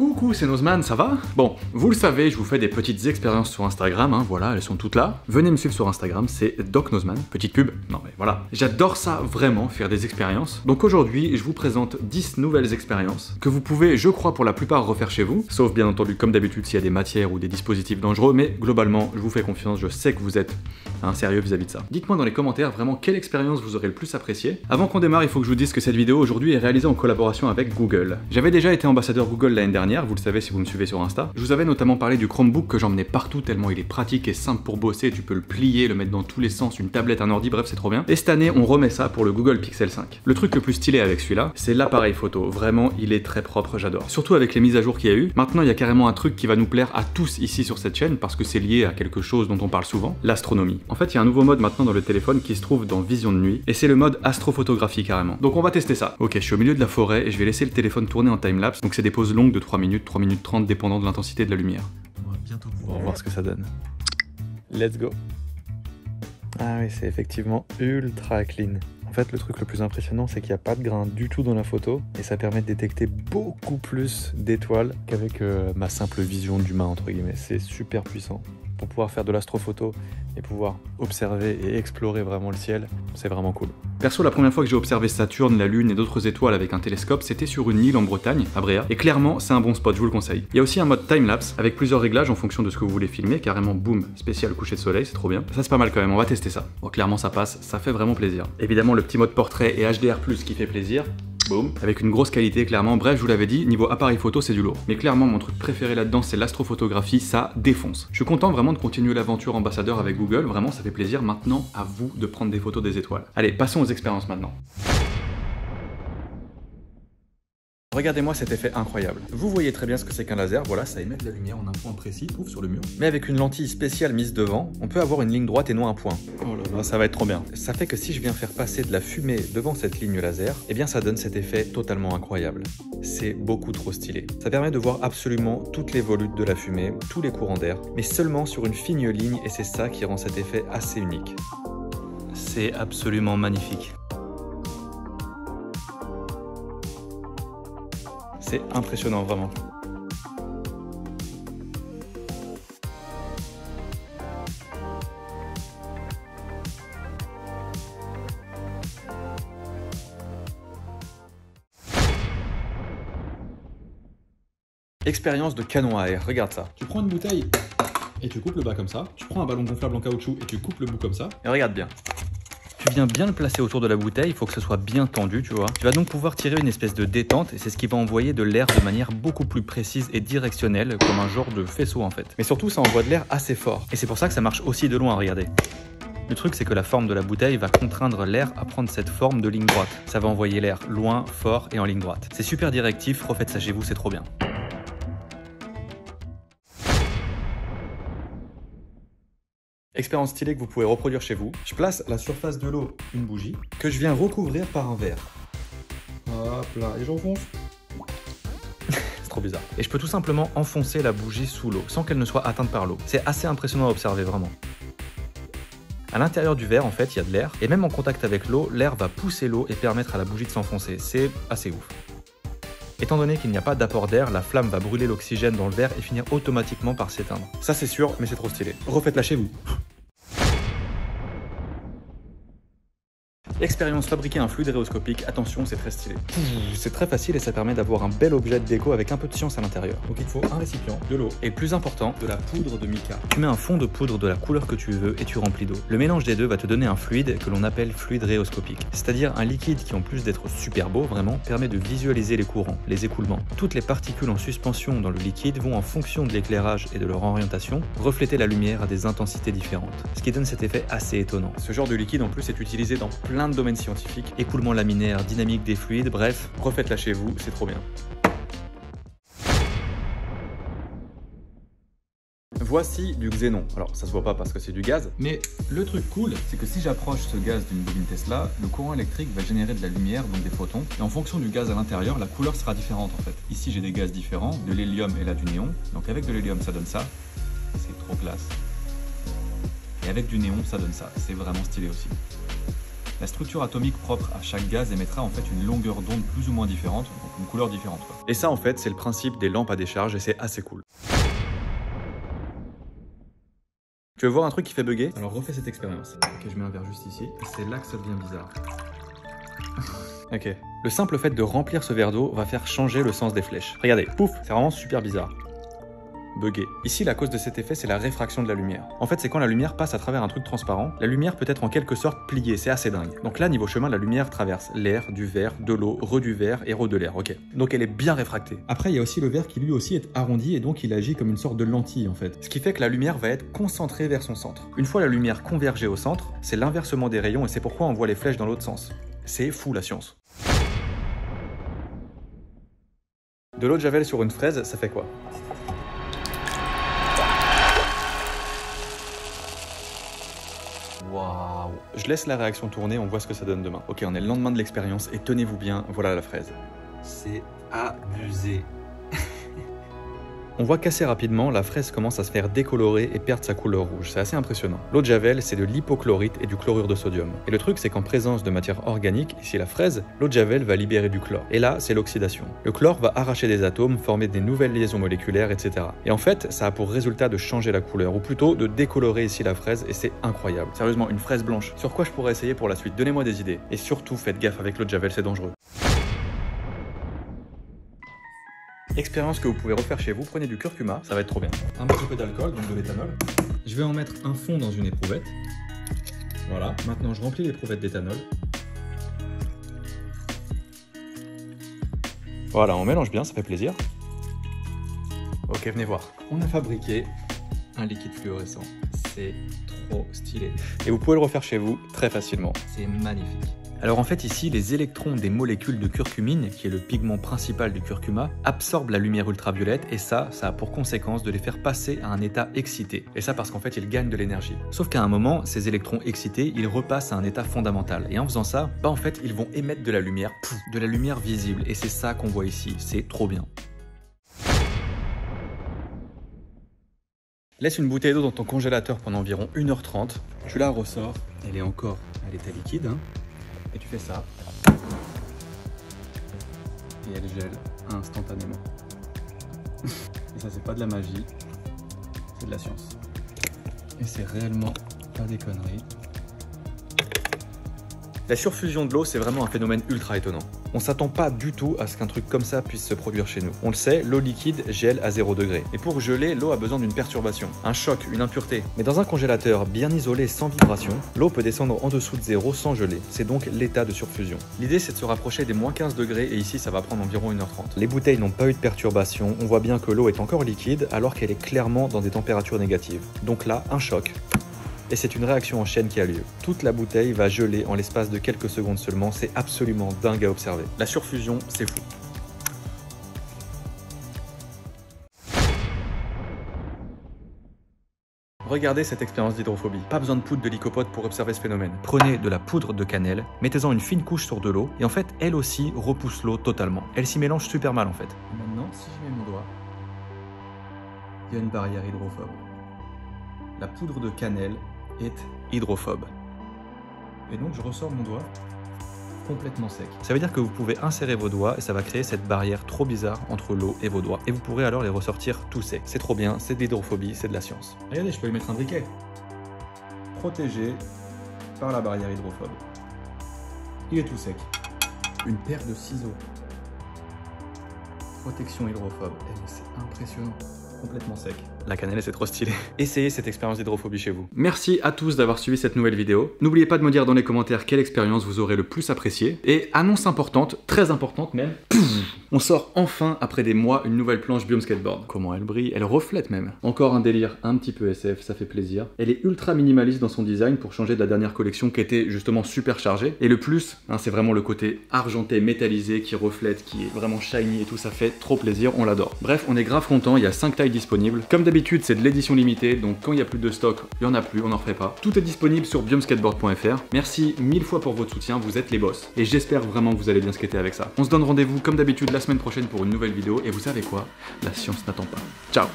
Coucou, c'est Nozman, ça va? Bon, vous le savez, je vous fais des petites expériences sur Instagram, hein, voilà, elles sont toutes là. Venez me suivre sur Instagram, c'est Doc Nozman, petite pub, non mais voilà. J'adore ça vraiment, faire des expériences. Donc aujourd'hui, je vous présente 10 nouvelles expériences que vous pouvez, je crois, pour la plupart refaire chez vous, sauf bien entendu, comme d'habitude, s'il y a des matières ou des dispositifs dangereux, mais globalement, je vous fais confiance, je sais que vous êtes sérieux vis-à-vis de ça. Dites-moi dans les commentaires vraiment quelle expérience vous aurez le plus appréciée. Avant qu'on démarre, il faut que je vous dise que cette vidéo aujourd'hui est réalisée en collaboration avec Google. J'avais déjà été ambassadeur Google l'année dernière, vous le savez si vous me suivez sur Insta. Je vous avais notamment parlé du Chromebook que j'emmenais partout tellement il est pratique et simple pour bosser, tu peux le plier, le mettre dans tous les sens, une tablette, un ordi, bref c'est trop bien. Et cette année on remet ça pour le Google Pixel 5. Le truc le plus stylé avec celui-là, c'est l'appareil photo. Vraiment il est très propre, j'adore. Surtout avec les mises à jour qu'il y a eu. Maintenant il y a carrément un truc qui va nous plaire à tous ici sur cette chaîne parce que c'est lié à quelque chose dont on parle souvent, l'astronomie. En fait il y a un nouveau mode maintenant dans le téléphone qui se trouve dans Vision de Nuit et c'est le mode astrophotographie carrément. Donc on va tester ça. Ok, je suis au milieu de la forêt et je vais laisser le téléphone tourner en time-lapse, donc c'est des pauses longues de 3 minutes, 3 minutes 30 dépendant de l'intensité de la lumière. On va bientôt pouvoir voir ce que ça donne. Let's go. Ah oui, c'est effectivement ultra clean. En fait, le truc le plus impressionnant, c'est qu'il n'y a pas de grain du tout dans la photo et ça permet de détecter beaucoup plus d'étoiles qu'avec ma simple vision d'humain, entre guillemets. C'est super puissant. Pour pouvoir faire de l'astrophoto et pouvoir observer et explorer vraiment le ciel, c'est vraiment cool. Perso, la première fois que j'ai observé Saturne, la Lune et d'autres étoiles avec un télescope, c'était sur une île en Bretagne, à Brea, et clairement, c'est un bon spot, je vous le conseille. Il y a aussi un mode time-lapse, avec plusieurs réglages en fonction de ce que vous voulez filmer, carrément boum, spécial coucher de soleil, c'est trop bien. Ça c'est pas mal quand même, on va tester ça. Bon, clairement ça passe, ça fait vraiment plaisir. Évidemment, le petit mode portrait et HDR+, qui fait plaisir. Boom. Avec une grosse qualité clairement, bref je vous l'avais dit, niveau appareil photo c'est du lourd. Mais clairement mon truc préféré là-dedans c'est l'astrophotographie, ça défonce. Je suis content vraiment de continuer l'aventure ambassadeur avec Google, vraiment ça fait plaisir, maintenant à vous de prendre des photos des étoiles. Allez, passons aux expériences maintenant. Regardez-moi cet effet incroyable. Vous voyez très bien ce que c'est qu'un laser, voilà, ça émet de la lumière en un point précis, pouf, sur le mur. Mais avec une lentille spéciale mise devant, on peut avoir une ligne droite et non un point. Oh là là, ça va être trop bien. Ça fait que si je viens faire passer de la fumée devant cette ligne laser, eh bien ça donne cet effet totalement incroyable. C'est beaucoup trop stylé. Ça permet de voir absolument toutes les volutes de la fumée, tous les courants d'air, mais seulement sur une fine ligne et c'est ça qui rend cet effet assez unique. C'est absolument magnifique. C'est impressionnant vraiment. Expérience de canon à air, regarde ça. Tu prends une bouteille et tu coupes le bas comme ça. Tu prends un ballon gonflable en caoutchouc et tu coupes le bout comme ça. Et regarde bien. Tu viens bien le placer autour de la bouteille, il faut que ce soit bien tendu, tu vois. Tu vas donc pouvoir tirer une espèce de détente et c'est ce qui va envoyer de l'air de manière beaucoup plus précise et directionnelle, comme un genre de faisceau en fait. Mais surtout, ça envoie de l'air assez fort. Et c'est pour ça que ça marche aussi de loin, regardez. Le truc, c'est que la forme de la bouteille va contraindre l'air à prendre cette forme de ligne droite. Ça va envoyer l'air loin, fort et en ligne droite. C'est super directif, refaites ça chez vous, c'est trop bien. Expérience stylée que vous pouvez reproduire chez vous. Je place à la surface de l'eau une bougie que je viens recouvrir par un verre. Hop là, et j'enfonce. C'est trop bizarre. Et je peux tout simplement enfoncer la bougie sous l'eau sans qu'elle ne soit atteinte par l'eau. C'est assez impressionnant à observer vraiment. À l'intérieur du verre, en fait, il y a de l'air. Et même en contact avec l'eau, l'air va pousser l'eau et permettre à la bougie de s'enfoncer. C'est assez ouf. Étant donné qu'il n'y a pas d'apport d'air, la flamme va brûler l'oxygène dans le verre et finir automatiquement par s'éteindre. Ça c'est sûr, mais c'est trop stylé. Refaites-la chez vous. Expérience fabriquer un fluide rhéoscopique, attention c'est très stylé. C'est très facile et ça permet d'avoir un bel objet de déco avec un peu de science à l'intérieur. Donc il faut un récipient, de l'eau et plus important, de la poudre de mica. Tu mets un fond de poudre de la couleur que tu veux et tu remplis d'eau. Le mélange des deux va te donner un fluide que l'on appelle fluide rhéoscopique. C'est-à-dire un liquide qui en plus d'être super beau vraiment, permet de visualiser les courants, les écoulements. Toutes les particules en suspension dans le liquide vont en fonction de l'éclairage et de leur orientation, refléter la lumière à des intensités différentes. Ce qui donne cet effet assez étonnant. Ce genre de liquide en plus est utilisé dans plein de domaines scientifiques, écoulement laminaire, dynamique des fluides, bref, refaites-la chez vous, c'est trop bien. Voici du xénon. Alors ça se voit pas parce que c'est du gaz, mais le truc cool, c'est que si j'approche ce gaz d'une bobine Tesla, le courant électrique va générer de la lumière, donc des photons, et en fonction du gaz à l'intérieur, la couleur sera différente en fait. Ici j'ai des gaz différents, de l'hélium et là du néon, donc avec de l'hélium ça donne ça, c'est trop classe. Et avec du néon ça donne ça, c'est vraiment stylé aussi. La structure atomique propre à chaque gaz émettra en fait une longueur d'onde plus ou moins différente, donc une couleur différente. Et ça en fait c'est le principe des lampes à décharge et c'est assez cool. Tu veux voir un truc qui fait bugger? Alors refais cette expérience. Ok, je mets un verre juste ici. C'est là que ça devient bizarre. Ok. Le simple fait de remplir ce verre d'eau va faire changer le sens des flèches. Regardez, pouf, c'est vraiment super bizarre. Buggé. Ici, la cause de cet effet, c'est la réfraction de la lumière. En fait, c'est quand la lumière passe à travers un truc transparent, la lumière peut être en quelque sorte pliée, c'est assez dingue. Donc là, niveau chemin, la lumière traverse l'air, du verre, de l'eau, du verre et de l'air, ok. Donc elle est bien réfractée. Après, il y a aussi le verre qui lui aussi est arrondi et donc il agit comme une sorte de lentille en fait. Ce qui fait que la lumière va être concentrée vers son centre. Une fois la lumière convergée au centre, c'est l'inversement des rayons et c'est pourquoi on voit les flèches dans l'autre sens. C'est fou la science. De l'eau de javel sur une fraise, ça fait quoi ? Waouh. Je laisse la réaction tourner, on voit ce que ça donne demain. Ok, on est le lendemain de l'expérience et tenez-vous bien, voilà la fraise. C'est abusé. On voit qu'assez rapidement, la fraise commence à se faire décolorer et perdre sa couleur rouge, c'est assez impressionnant. L'eau de javel, c'est de l'hypochlorite et du chlorure de sodium. Et le truc, c'est qu'en présence de matière organique, ici la fraise, l'eau de javel va libérer du chlore. Et là, c'est l'oxydation. Le chlore va arracher des atomes, former des nouvelles liaisons moléculaires, etc. Et en fait, ça a pour résultat de changer la couleur, ou plutôt de décolorer ici la fraise, et c'est incroyable. Sérieusement, une fraise blanche. Sur quoi je pourrais essayer pour la suite? Donnez-moi des idées. Et surtout, faites gaffe avec l'eau de javel, c'est dangereux. Expérience que vous pouvez refaire chez vous, prenez du curcuma, ça va être trop bien. Un petit peu d'alcool, donc de l'éthanol. Je vais en mettre un fond dans une éprouvette. Voilà, maintenant je remplis l'éprouvette d'éthanol. Voilà, on mélange bien, ça fait plaisir. Ok, venez voir. On a fabriqué un liquide fluorescent. C'est trop stylé. Et vous pouvez le refaire chez vous très facilement. C'est magnifique. Alors en fait ici, les électrons des molécules de curcumine, qui est le pigment principal du curcuma, absorbent la lumière ultraviolette et ça a pour conséquence de les faire passer à un état excité. Et ça parce qu'en fait, ils gagnent de l'énergie. Sauf qu'à un moment, ces électrons excités, ils repassent à un état fondamental. Et en faisant ça, bah en fait, ils vont émettre de la lumière, de la lumière visible. Et c'est ça qu'on voit ici, c'est trop bien. Laisse une bouteille d'eau dans ton congélateur pendant environ 1h30. Tu la ressors, elle est encore à l'état liquide, hein. Et tu fais ça, et elle gèle instantanément. Et ça, c'est pas de la magie, c'est de la science. Et c'est réellement pas des conneries. La surfusion de l'eau, c'est vraiment un phénomène ultra étonnant. On s'attend pas du tout à ce qu'un truc comme ça puisse se produire chez nous. On le sait, l'eau liquide gèle à 0 degré. Et pour geler, l'eau a besoin d'une perturbation, un choc, une impureté. Mais dans un congélateur bien isolé sans vibration, l'eau peut descendre en dessous de 0 sans geler. C'est donc l'état de surfusion. L'idée, c'est de se rapprocher des -15 degrés et ici, ça va prendre environ 1h30. Les bouteilles n'ont pas eu de perturbation. On voit bien que l'eau est encore liquide alors qu'elle est clairement dans des températures négatives. Donc là, un choc. Et c'est une réaction en chaîne qui a lieu. Toute la bouteille va geler en l'espace de quelques secondes seulement, c'est absolument dingue à observer. La surfusion, c'est fou. Regardez cette expérience d'hydrophobie. Pas besoin de poudre de lycopode pour observer ce phénomène. Prenez de la poudre de cannelle, mettez-en une fine couche sur de l'eau, et en fait, elle aussi repousse l'eau totalement. Elle s'y mélange super mal en fait. Maintenant, si je mets mon doigt, il y a une barrière hydrophobe. La poudre de cannelle est hydrophobe. Et donc je ressors mon doigt complètement sec. Ça veut dire que vous pouvez insérer vos doigts et ça va créer cette barrière trop bizarre entre l'eau et vos doigts. Et vous pourrez alors les ressortir tout secs. C'est trop bien, c'est de l'hydrophobie, c'est de la science. Regardez, je peux y mettre un briquet. Protégé par la barrière hydrophobe. Il est tout sec. Une paire de ciseaux. Protection hydrophobe. C'est impressionnant. Complètement sec. La cannelle, c'est trop stylé. Essayez cette expérience d'hydrophobie chez vous. Merci à tous d'avoir suivi cette nouvelle vidéo. N'oubliez pas de me dire dans les commentaires quelle expérience vous aurez le plus appréciée. Et annonce importante, très importante même, on sort enfin, après des mois, une nouvelle planche Biome Skateboard. Comment elle brille, elle reflète même. Encore un délire un petit peu SF, ça fait plaisir. Elle est ultra minimaliste dans son design pour changer de la dernière collection qui était justement super chargée. Et le plus, hein, c'est vraiment le côté argenté, métallisé, qui reflète, qui est vraiment shiny et tout, ça fait trop plaisir, on l'adore. Bref, on est grave content, il y a 5 tailles disponibles. Comme d'habitude, c'est de l'édition limitée, donc quand il n'y a plus de stock, il n'y en a plus, on n'en refait pas. Tout est disponible sur biomeskateboard.fr. Merci 1000 fois pour votre soutien, vous êtes les boss. Et j'espère vraiment que vous allez bien skater avec ça. On se donne rendez-vous comme d'habitude la semaine prochaine pour une nouvelle vidéo. Et vous savez quoi? La science n'attend pas. Ciao!